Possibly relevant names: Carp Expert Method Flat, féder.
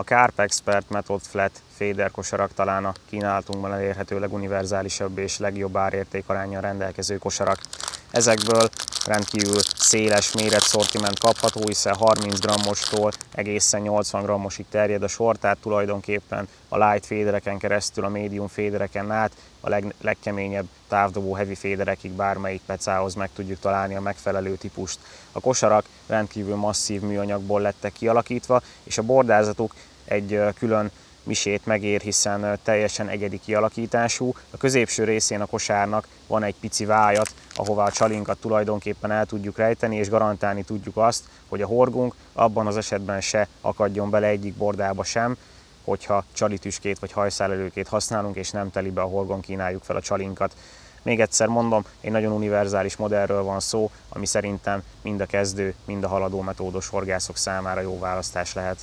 A Carp Expert Method Flat Féder kosarak talán a kínálatunkban elérhető leguniverzálisabb és legjobb árértékaránnyal rendelkező kosarak. Ezekből rendkívül széles méretszortiment kapható, hiszen 30 g-tól egészen 80 g-ig terjed a sor, tehát tulajdonképpen a light fédereken keresztül, a medium fédereken át, a legkeményebb távdobó heavy féderekig bármelyik pecához meg tudjuk találni a megfelelő típust. A kosarak rendkívül masszív műanyagból lettek kialakítva, és a bordázatuk egy külön misét megér, hiszen teljesen egyedi kialakítású. A középső részén a kosárnak van egy pici vájat, ahová a csalinkat tulajdonképpen el tudjuk rejteni, és garantálni tudjuk azt, hogy a horgunk abban az esetben se akadjon bele egyik bordába sem, hogyha csalitüskét vagy hajszálelőkét használunk, és nem telibe a horgon kínáljuk fel a csalinkat. Még egyszer mondom, egy nagyon univerzális modellről van szó, ami szerintem mind a kezdő, mind a haladó metódos horgászok számára jó választás lehet.